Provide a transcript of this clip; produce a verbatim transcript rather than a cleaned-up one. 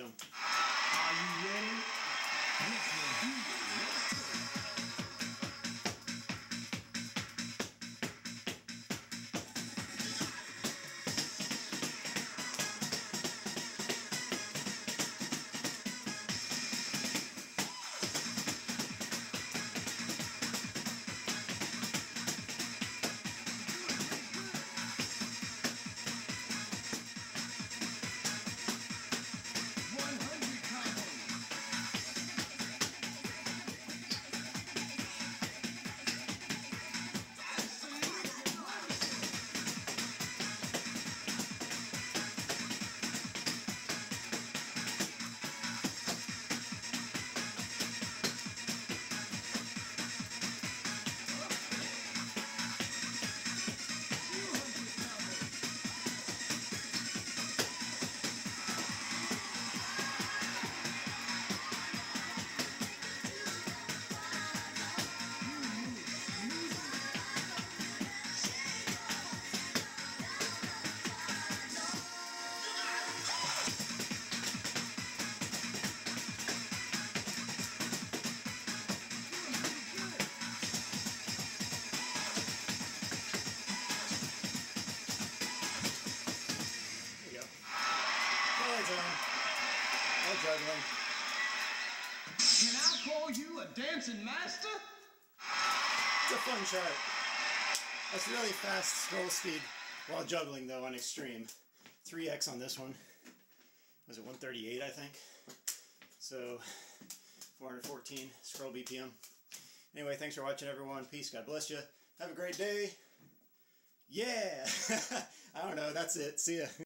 So, are you ready? Can I call you a dancing master? It's a fun chart. That's really fast scroll speed while juggling though on extreme. three X on this one. Was it one thirty-eight I think? So four hundred fourteen scroll B P M. Anyway, thanks for watching everyone. Peace, God bless you. Have a great day. Yeah! I don't know, that's it. See ya.